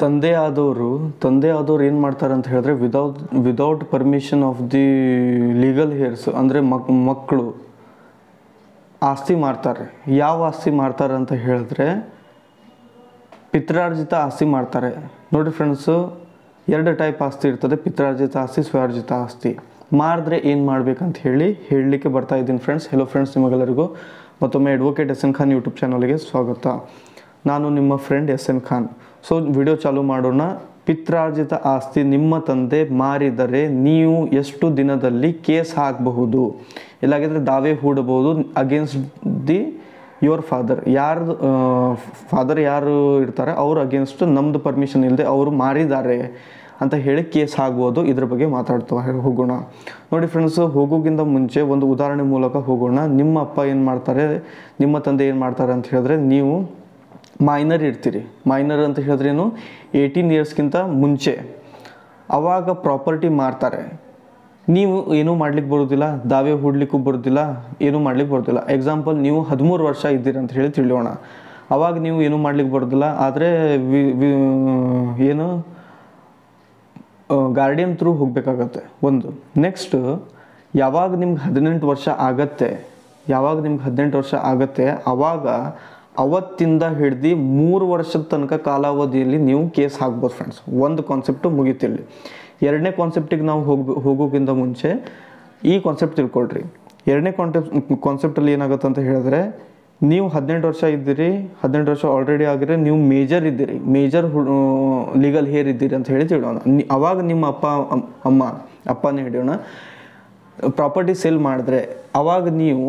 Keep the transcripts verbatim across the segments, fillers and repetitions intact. ತಂದೆ ಆದವರು ತಂದೆ ಆದವರು ಏನು ಮಾಡ್ತಾರೆ ಅಂತ ಹೇಳಿದ್ರೆ without without permission of the legal heirs ಅಂದರೆ ಮಕ್ಕಳು ಆಸ್ತಿ ಮಾಡ್ತಾರೆ. ಯಾವ ಆಸ್ತಿ ಮಾಡ್ತಾರೆ ಅಂತ ಹೇಳಿದ್ರೆ ಪಿತ್ರಾರ್ಜಿತ ಆಸ್ತಿ ಮಾಡ್ತಾರೆ. ನೋಡಿ ಫ್ರೆಂಡ್ಸ್, ಎರಡು ಟೈಪ್ ಆಸ್ತಿ ಇರ್ತದೆ, ಪಿತ್ರಾರ್ಜಿತ ಆಸ್ತಿ, ಸ್ವಯಾರ್ಜಿತ ಆಸ್ತಿ. ಮಾಡಿದ್ರೆ ಏನು ಮಾಡಬೇಕಂತ ಹೇಳಿ ಹೇಳಲಿಕ್ಕೆ ಬರ್ತಾ ಇದ್ದೀನಿ ಫ್ರೆಂಡ್ಸ್. ಹೆಲೋ ಫ್ರೆಂಡ್ಸ್, ನಿಮಗೆಲ್ಲರಿಗೂ ಮತ್ತೊಮ್ಮೆ advocate S N Khan YouTube ಚಾನಲ್ಗೆ ಸ್ವಾಗತ. ನಾನು ನಿಮ್ಮ friend S N Khan. So video ಚಾಲೂ ಮಾಡೋಣ. ಪಿತ್ರಾರ್ಜಿತ ಆಸ್ತಿ ನಿಮ್ಮ ತಂದೆ ಮಾರಿದರೆ ನೀವು ಎಷ್ಟು ದಿನದಲ್ಲಿ ಕೇಸ್ ಹಾಕಬಹುದು, ಇಲ್ಲಾಗಿದ್ರೆ ದಾವೆ ಹೂಡಬಹುದು ಅಗೇನ್ಸ್ಟ್ ದಿ ಯುವರ್ ಫಾದರ್. ಯಾರ್ದು ಫಾದರ್ ಯಾರು ಇರ್ತಾರೆ ಅವರು ಅಗೇನ್ಸ್ಟ್ ನಮ್ಮದು ಪರ್ಮಿಷನ್ ಇಲ್ಲದೆ ಅವರು ಮಾರಿದ್ದಾರೆ ಅಂತ ಹೇಳಿ ಕೇಸ್ ಆಗ್ಬೋದು. ಇದ್ರ ಬಗ್ಗೆ ಮಾತಾಡ್ತಾ ಹೋಗೋಣ. ನೋಡಿ ಫ್ರೆಂಡ್ಸ್, ಹೋಗೋಕ್ಕಿಂತ ಮುಂಚೆ ಒಂದು ಉದಾಹರಣೆ ಮೂಲಕ ಹೋಗೋಣ. ನಿಮ್ಮ ಅಪ್ಪ ಏನು ಮಾಡ್ತಾರೆ, ನಿಮ್ಮ ತಂದೆ ಏನು ಮಾಡ್ತಾರೆ ಅಂತ ಹೇಳಿದ್ರೆ, ನೀವು ಮೈನರ್ ಇರ್ತೀರಿ. ಮೈನರ್ ಅಂತ ಹೇಳಿದ್ರೇನು, ಏಯ್ಟೀನ್ ಇಯರ್ಸ್ಗಿಂತ ಮುಂಚೆ. ಆವಾಗ ಪ್ರಾಪರ್ಟಿ ಮಾರ್ತಾರೆ. ನೀವು ಏನೂ ಮಾಡ್ಲಿಕ್ಕೆ ಬರೋದಿಲ್ಲ, ದಾವೆ ಹೂಡಲಿಕ್ಕೂ ಬರೋದಿಲ್ಲ, ಏನೂ ಮಾಡ್ಲಿಕ್ಕೆ ಬರೋದಿಲ್ಲ. ಎಕ್ಸಾಂಪಲ್, ನೀವು ಹದಿಮೂರು ವರ್ಷ ಇದ್ದೀರಿ ಅಂತ ಹೇಳಿ ತಿಳಿಯೋಣ. ಆವಾಗ ನೀವು ಏನೂ ಮಾಡ್ಲಿಕ್ಕೆ ಬರೋದಿಲ್ಲ. ಆದರೆ ಏನು ಗಾರ್ಡಿಯನ್ ಥ್ರೂ ಹೋಗಬೇಕಾಗತ್ತೆ ಒಂದು. ನೆಕ್ಸ್ಟ್, ಯಾವಾಗ ನಿಮ್ಗೆ ಹದಿನೆಂಟು ವರ್ಷ ಆಗತ್ತೆ ಯಾವಾಗ ನಿಮ್ಗೆ ಹದಿನೆಂಟು ವರ್ಷ ಆಗತ್ತೆ ಆವಾಗ ಅವತ್ತಿಂದ ಹಿಡ್ದು ಮೂರು ವರ್ಷದ ತನಕ ಕಾಲಾವಧಿಯಲ್ಲಿ ನೀವು ಕೇಸ್ ಹಾಕ್ಬೋದು ಫ್ರೆಂಡ್ಸ್. ಒಂದು ಕಾನ್ಸೆಪ್ಟು ಮುಗೀತಿಲ್ಲಿ. ಎರಡನೇ ಕಾನ್ಸೆಪ್ಟಿಗೆ ನಾವು ಹೋಗಿ ಹೋಗೋಕ್ಕಿಂತ ಮುಂಚೆ ಈ ಕಾನ್ಸೆಪ್ಟ್ ತಿಳ್ಕೊಳ್ರಿ. ಎರಡನೇ ಕಾನ್ಸೆಪ್ ಕಾನ್ಸೆಪ್ಟಲ್ಲಿ ಏನಾಗುತ್ತೆ ಅಂತ ಹೇಳಿದ್ರೆ, ನೀವು ಹದಿನೆಂಟು ವರ್ಷ ಇದ್ದೀರಿ, ಹದಿನೆಂಟು ವರ್ಷ ಆಲ್ರೆಡಿ ಆಗಿದ್ರೆ ನೀವು ಮೇಜರ್ ಇದ್ದೀರಿ, ಮೇಜರ್ ಲೀಗಲ್ ಹೇರ್ ಇದ್ದೀರಿ ಅಂತ ಹೇಳಿ ತಿಳೋಣ. ಅವಾಗ ನಿಮ್ಮ ಅಪ್ಪ ಅಮ್ಮ ಅಪ್ಪನೇ ಹಿಡಿಯೋಣ, ಪ್ರಾಪರ್ಟಿ ಸೇಲ್ ಮಾಡಿದ್ರೆ ಅವಾಗ ನೀವು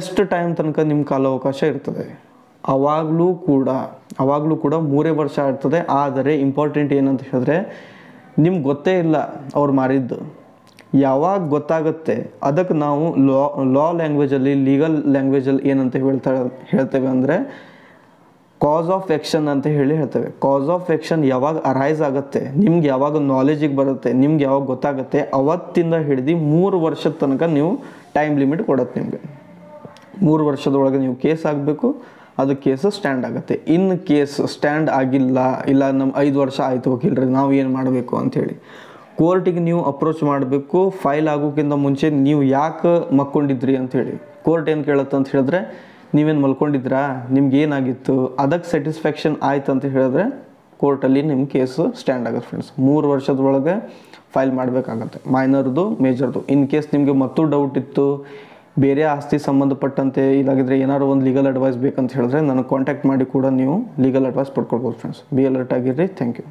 ಎಷ್ಟು ಟೈಮ್ ತನಕ ನಿಮ್ಮ ಕಾಲಾವಕಾಶ ಇರ್ತದೆ? ಆವಾಗಲೂ ಕೂಡ ಆವಾಗಲೂ ಕೂಡ ಮೂರೇ ವರ್ಷ ಇರ್ತದೆ. ಆದರೆ ಇಂಪಾರ್ಟೆಂಟ್ ಏನಂತ ಹೇಳಿದ್ರೆ, ನಿಮ್ಗೆ ಗೊತ್ತೇ ಇಲ್ಲ ಅವ್ರು ಮಾರಿದ್ದು. ಯಾವಾಗ ಗೊತ್ತಾಗುತ್ತೆ ಅದಕ್ಕೆ ನಾವು ಲಾ ಲಾ ಲ್ಯಾಂಗ್ವೇಜಲ್ಲಿ, ಲೀಗಲ್ ಲ್ಯಾಂಗ್ವೇಜಲ್ಲಿ ಏನಂತ ಹೇಳ್ತಾ ಹೇಳ್ತೇವೆ ಅಂದರೆ ಕಾಸ್ ಆಫ್ ಆ್ಯಕ್ಷನ್ ಅಂತ ಹೇಳಿ ಹೇಳ್ತೇವೆ. ಕಾಸ್ ಆಫ್ ಆ್ಯಕ್ಷನ್ ಯಾವಾಗ ಅರೈಸ್ ಆಗುತ್ತೆ, ನಿಮ್ಗೆ ಯಾವಾಗ ನಾಲೆಜಿಗೆ ಬರುತ್ತೆ, ನಿಮ್ಗೆ ಯಾವಾಗ ಗೊತ್ತಾಗುತ್ತೆ, ಅವತ್ತಿಂದ ಹಿಡಿದು ಮೂರು ವರ್ಷದ ತನಕ ನೀವು ಟೈಮ್ ಲಿಮಿಟ್ ಕೊಡುತ್ತೆ. ನಿಮಗೆ ಮೂರು ವರ್ಷದೊಳಗೆ ನೀವು ಕೇಸ್ ಆಗಬೇಕು, ಅದು ಕೇಸು ಸ್ಟ್ಯಾಂಡ್ ಆಗುತ್ತೆ. ಇನ್ನು ಕೇಸ್ ಸ್ಟ್ಯಾಂಡ್ ಆಗಿಲ್ಲ, ಇಲ್ಲ ನಮ್ಮ ಐದು ವರ್ಷ ಆಯಿತು ಹೋಗಿಲ್ರಿ, ನಾವು ಏನು ಮಾಡಬೇಕು ಅಂಥೇಳಿ ಕೋರ್ಟಿಗೆ ನೀವು ಅಪ್ರೋಚ್ ಮಾಡಬೇಕು. ಫೈಲ್ ಆಗೋಕ್ಕಿಂತ ಮುಂಚೆ ನೀವು ಯಾಕೆ ಮಲ್ಕೊಂಡಿದ್ರಿ ಅಂಥೇಳಿ ಕೋರ್ಟ್ ಏನು ಕೇಳುತ್ತೆ ಅಂತ ಹೇಳಿದ್ರೆ, ನೀವೇನು ಮಲ್ಕೊಂಡಿದ್ರಾ, ನಿಮ್ಗೆ ಏನಾಗಿತ್ತು, ಅದಕ್ಕೆ ಸ್ಯಾಟಿಸ್ಫ್ಯಾಕ್ಷನ್ ಆಯ್ತು ಅಂತ ಹೇಳಿದ್ರೆ ಕೋರ್ಟಲ್ಲಿ ನಿಮ್ಮ ಕೇಸು ಸ್ಟ್ಯಾಂಡ್ ಆಗುತ್ತೆ ಫ್ರೆಂಡ್ಸ್. ಮೂರು ವರ್ಷದೊಳಗೆ ಫೈಲ್ ಮಾಡಬೇಕಾಗತ್ತೆ, ಮೈನರ್ದು ಮೇಜರ್ದು. ಇನ್ ಕೇಸ್ ನಿಮಗೆ ಮತ್ತೂ ಡೌಟ್ ಇತ್ತು, ಬೇರೆ ಆಸ್ತಿ ಸಂಬಂಧಪಟ್ಟಂತೆ, ಇಲ್ಲಾಗಿದ್ರೆ ಏನಾದ್ರು ಒಂದು ಲೀಗಲ್ ಅಡ್ವೈಸ್ ಬೇಕಂತ ಹೇಳಿದ್ರೆ ನನಗೆ ಕಾಂಟ್ಯಾಕ್ಟ್ ಮಾಡಿ ಕೂಡ ನೀವು ಲೀಗಲ್ ಅಡ್ವೈಸ್ ಪಡ್ಕೊಳ್ಬೋದು ಫ್ರೆಂಡ್ಸ್. ಬಿ ಅಲರ್ಟ್ ಆಗಿರ್ರಿ. Thank you.